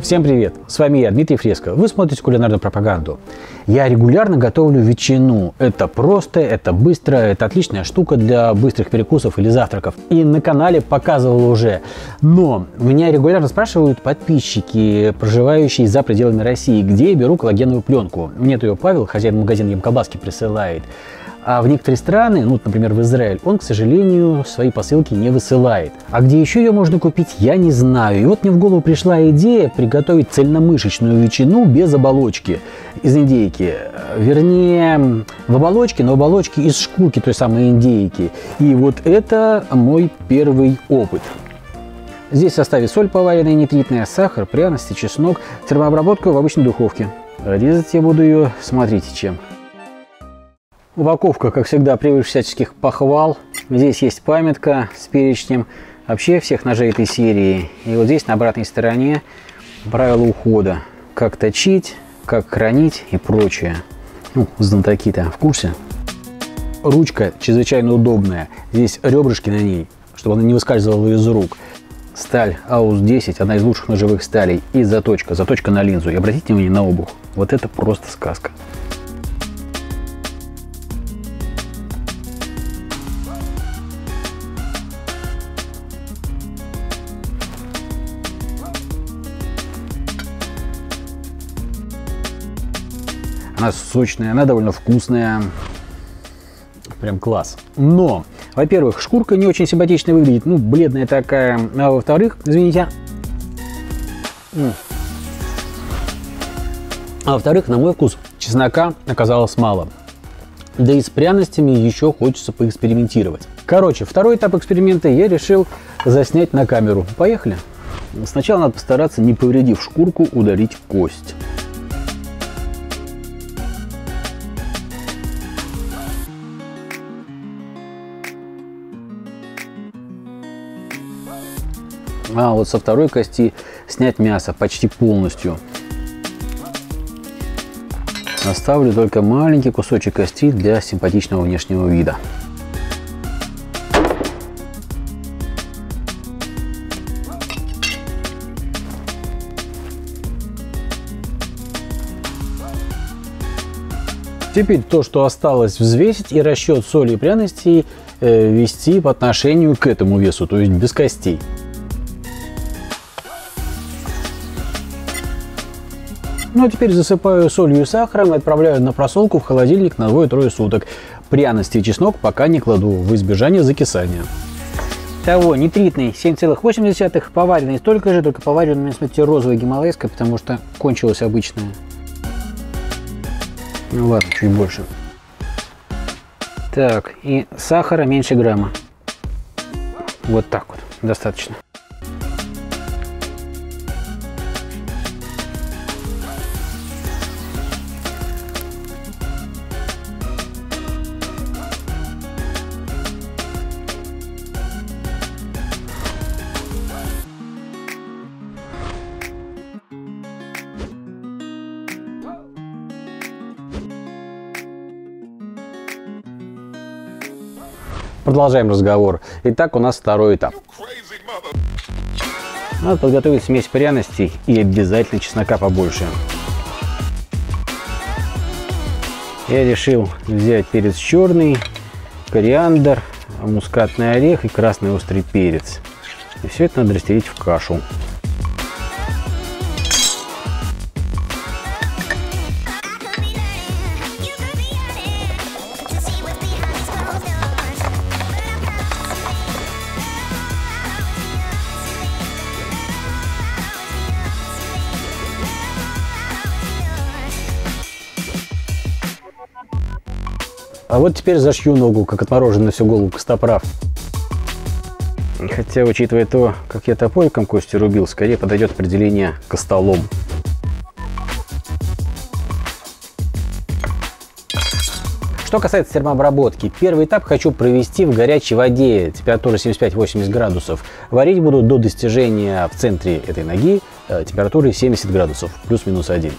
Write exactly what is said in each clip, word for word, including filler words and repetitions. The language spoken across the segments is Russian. Всем привет! С вами я, Дмитрий Фреско. Вы смотрите кулинарную пропаганду. Я регулярно готовлю ветчину. Это просто, это быстро, это отличная штука для быстрых перекусов или завтраков. И на канале показывал уже. Но меня регулярно спрашивают подписчики, проживающие за пределами России, где я беру коллагеновую пленку. Нет ее, Павел, хозяин магазина Емколбаски, присылает. А в некоторые страны, ну, например, в Израиль, он, к сожалению, свои посылки не высылает. А где еще ее можно купить, я не знаю. И вот мне в голову пришла идея приготовить цельномышечную ветчину без оболочки из индейки. Вернее, в оболочке, но в оболочке из шкурки той самой индейки. И вот это мой первый опыт. Здесь в составе соль поваренная, нитритная, сахар, пряности, чеснок, термообработка в обычной духовке. Резать я буду ее, смотрите, чем. Упаковка, как всегда, превыше всяческих похвал. Здесь есть памятка с перечнем вообще всех ножей этой серии. И вот здесь на обратной стороне правила ухода. Как точить, как хранить и прочее. Ну, знатоки-то в курсе. Ручка чрезвычайно удобная. Здесь ребрышки на ней, чтобы она не выскальзывала из рук. Сталь А У С десять, одна из лучших ножевых сталей. И заточка, заточка на линзу. И обратите внимание на обух. Вот это просто сказка. Она сочная, она довольно вкусная, прям класс. Но, во-первых, шкурка не очень симпатично выглядит, ну, бледная такая. А во-вторых, извините, а во-вторых, на мой вкус, чеснока оказалось мало. Да и с пряностями еще хочется поэкспериментировать. Короче, второй этап эксперимента я решил заснять на камеру. Поехали. Сначала надо постараться, не повредив шкурку, удалить кость. А вот со второй кости снять мясо почти полностью. Оставлю только маленький кусочек кости для симпатичного внешнего вида. Теперь то, что осталось, взвесить и расчет соли и пряностей э, вести по отношению к этому весу, то есть без костей. Ну а теперь засыпаю солью и сахаром и отправляю на просолку в холодильник на двое-трое суток. Пряности и чеснок пока не кладу, в избежание закисания. Того, нитритный семь целых восемь десятых, поваренный столько же, только поваренный, на смотрите, розовая гималайская, потому что кончилась обычная. Ну ладно, чуть больше. Так, и сахара меньше грамма. Вот так вот, достаточно. Продолжаем разговор. Итак, у нас второй этап. Надо подготовить смесь пряностей и обязательно чеснока побольше. Я решил взять перец черный, кориандр, мускатный орех и красный острый перец. И все это надо растереть в кашу. А вот теперь зашью ногу, как отмороженную всю голову костоправ. Хотя, учитывая то, как я топориком кости рубил, скорее подойдет определение костолом. Что касается термообработки, первый этап хочу провести в горячей воде, температура семьдесят пять — восемьдесят градусов. Варить буду до достижения в центре этой ноги температуры семьдесят градусов, плюс-минус один.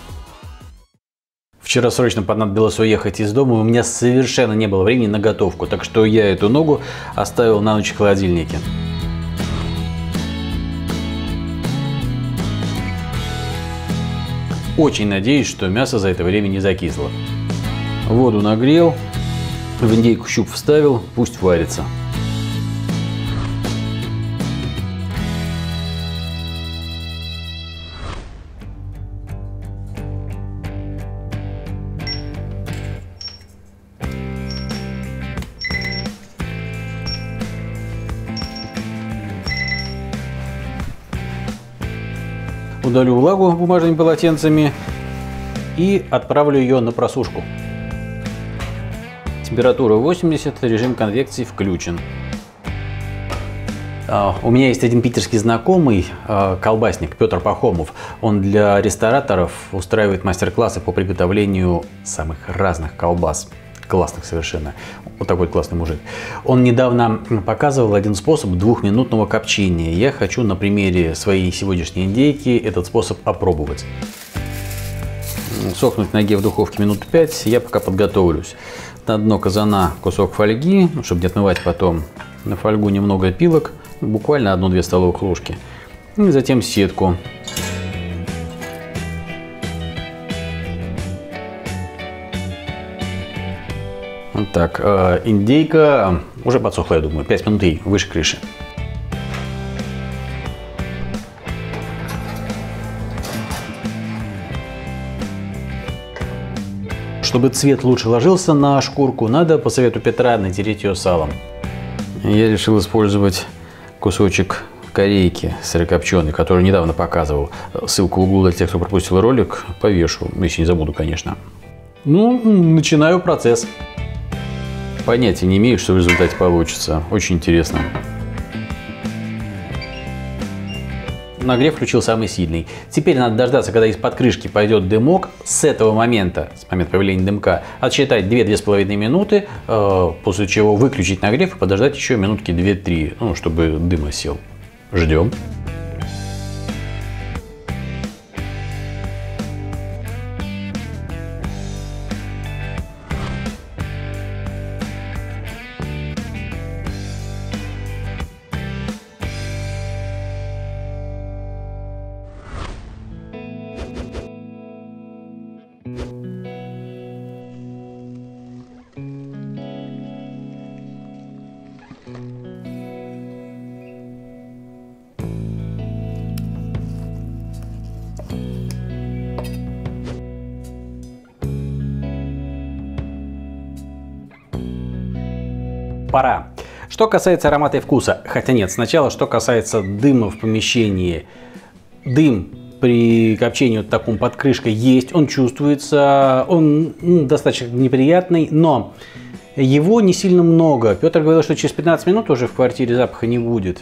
Вчера срочно понадобилось уехать из дома, у меня совершенно не было времени на готовку, так что я эту ногу оставил на ночь в холодильнике. Очень надеюсь, что мясо за это время не закисло. Воду нагрел, в индейку щуп вставил, пусть варится. Удалю влагу бумажными полотенцами и отправлю ее на просушку. Температура восемьдесят, режим конвекции включен. У меня есть один питерский знакомый, колбасник Петр Пахомов. Он для рестораторов устраивает мастер-классы по приготовлению самых разных колбас. Классных совершенно. Вот такой классный мужик. Он недавно показывал один способ двухминутного копчения. Я хочу на примере своей сегодняшней индейки этот способ опробовать. Сохнуть в ноге в духовке минут пять, я пока подготовлюсь. На дно казана кусок фольги, чтобы не отмывать потом. На фольгу немного опилок, буквально одну-две столовых ложки. И затем сетку. Так, индейка уже подсохла, я думаю, пять минут и выше крыши. Чтобы цвет лучше ложился на шкурку, надо, по совету Петра, натереть ее салом. Я решил использовать кусочек корейки сырокопченой, которую недавно показывал. Ссылку в углу для тех, кто пропустил ролик, повешу, если не забуду, конечно. Ну, начинаю процесс. Понятия не имею, что в результате получится. Очень интересно. Нагрев включил самый сильный. Теперь надо дождаться, когда из-под крышки пойдет дымок. С этого момента, с момента появления дымка, отсчитать две-две с половиной минуты, после чего выключить нагрев и подождать еще минутки две-три, ну, чтобы дым осел. Ждем. Пора. Что касается аромата и вкуса, хотя нет, сначала что касается дыма в помещении. Дым при копчении вот таком под крышкой есть, он чувствуется, он ну, достаточно неприятный, но его не сильно много. Петр говорил, что через пятнадцать минут уже в квартире запаха не будет.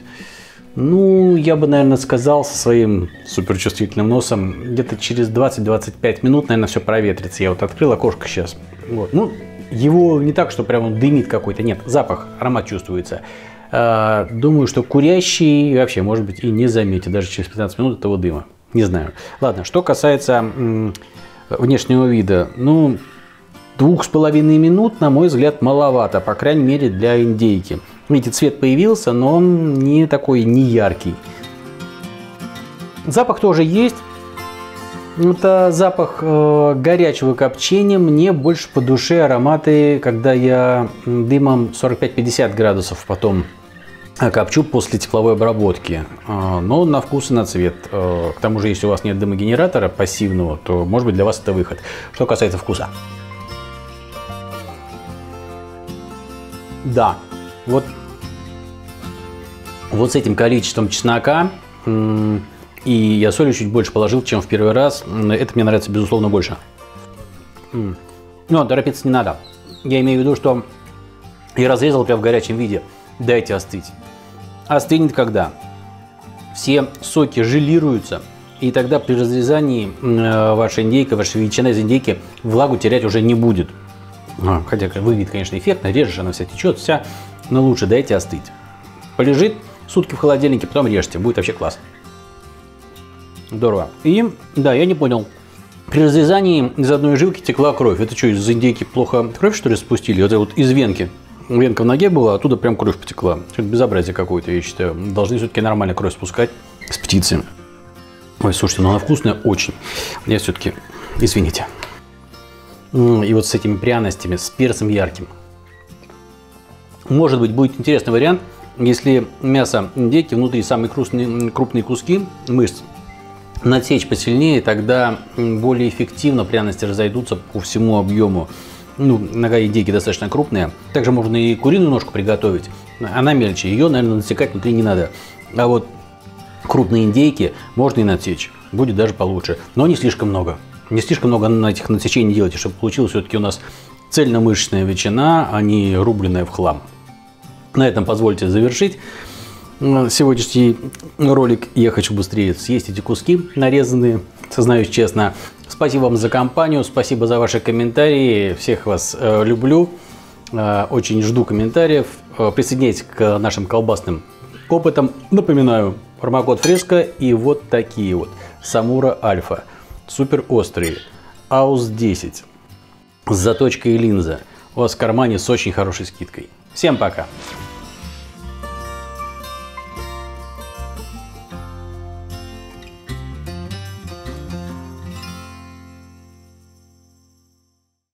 Ну, я бы, наверное, сказал со своим суперчувствительным носом, где-то через двадцать-двадцать пять минут, наверное, все проветрится. Я вот открыл окошко сейчас. Вот, ну. Его не так, что прям он дымит какой-то, нет, запах, аромат чувствуется. Думаю, что курящий вообще, может быть, и не заметит даже через пятнадцать минут этого дыма. Не знаю. Ладно, что касается внешнего вида, ну, двух с половиной минут, на мой взгляд, маловато, по крайней мере, для индейки. Видите, цвет появился, но он не такой, не яркий. Запах тоже есть. Это запах э, горячего копчения, мне больше по душе ароматы, когда я дымом сорок пять-пятьдесят градусов потом копчу после тепловой обработки. Э, но на вкус и на цвет. Э, к тому же, если у вас нет дымогенератора пассивного, то, может быть, для вас это выход. Что касается вкуса. Да, вот, вот с этим количеством чеснока... Э, И я соли чуть больше положил, чем в первый раз. Это мне нравится, безусловно, больше. Но торопиться не надо. Я имею в виду, что я разрезал прям в горячем виде. Дайте остыть. Остынет когда? Все соки желируются. И тогда при разрезании ваша индейка, ваша ветчина из индейки влагу терять уже не будет. Хотя выглядит, конечно, эффектно. Режешь, она вся течет, вся. Но лучше дайте остыть. Полежит сутки в холодильнике, потом режьте. Будет вообще класс. Здорово. И, да, я не понял, при разрезании из одной жилки текла кровь. Это что, из индейки плохо кровь, что ли, спустили? Это вот из венки. Венка в ноге была, оттуда прям кровь потекла. Что-то безобразие какое-то, я считаю. Должны все-таки нормально кровь спускать с птицы. Ой, слушайте, ну она вкусная очень. Я все-таки, извините. И вот с этими пряностями, с перцем ярким. Может быть, будет интересный вариант, если мясо индейки внутри самые крупные, крупные куски мышц надсечь посильнее, тогда более эффективно пряности разойдутся по всему объему. Ну, нога индейки достаточно крупная. Также можно и куриную ножку приготовить. Она мельче, ее, наверное, насекать внутри не надо. А вот крупные индейки можно и надсечь. Будет даже получше, но не слишком много. Не слишком много на этих надсечений делайте, чтобы получилась все-таки у нас цельномышечная ветчина, а не рубленная в хлам. На этом позвольте завершить сегодняшний ролик. Я хочу быстрее съесть эти куски нарезанные, сознаюсь честно. Спасибо вам за компанию, спасибо за ваши комментарии. Всех вас э, люблю, э, очень жду комментариев. Э, присоединяйтесь к нашим колбасным опытам. Напоминаю, промокод Фреско и вот такие вот. Самура Альфа. Супер острые. А У Эс десять. С заточкой линза. У вас в кармане с очень хорошей скидкой. Всем пока!